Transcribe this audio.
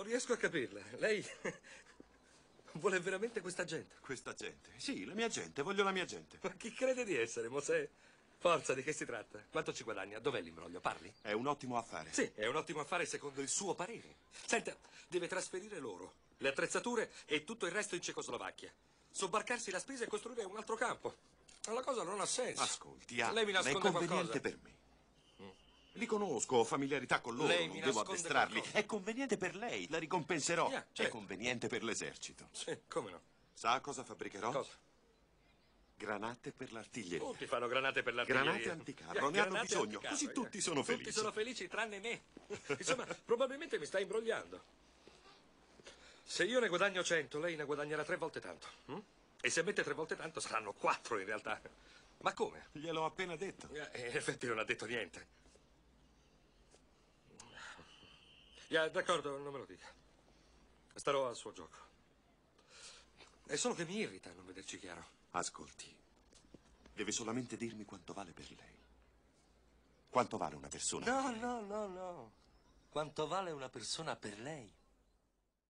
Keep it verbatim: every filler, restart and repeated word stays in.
non riesco a capirla. Lei vuole veramente questa gente? Questa gente? Sì, la mia gente, voglio la mia gente. Ma chi crede di essere, Mosè? Forza, di che si tratta? Quanto ci guadagna? Dov'è l'imbroglio? Parli? È un ottimo affare. Sì, è un ottimo affare secondo il suo parere. Senta, deve trasferire loro, le attrezzature e tutto il resto in Cecoslovacchia. Sobbarcarsi la spesa e costruire un altro campo. La cosa non ha senso. Ascolti, ah, lei mi nasconde qualcosa. È conveniente per me. Li conosco, ho familiarità con loro, lei non devo addestrarli. Qualcosa. È conveniente per lei, la ricompenserò. Yeah, certo. È conveniente per l'esercito. Sì, come no. Sa cosa fabbricherò? Cosa? Granate per l'artiglieria. Tutti fanno granate per l'artiglieria. Granate anticarro, yeah, ne granate hanno bisogno, anticarro, così yeah. tutti sono felici. Tutti sono felici, tranne me. Insomma, probabilmente mi sta imbrogliando. Se io ne guadagno cento, lei ne guadagnerà tre volte tanto. Hm? E se mette tre volte tanto, saranno quattro in realtà. Ma come? Gliel'ho appena detto. Eh, in effetti non ha detto niente. Yeah, d'accordo, non me lo dica. Starò al suo gioco. È solo che mi irrita non vederci chiaro. Ascolti, deve solamente dirmi quanto vale per lei. Quanto vale una persona? No, no, no, no. Quanto vale una persona per lei?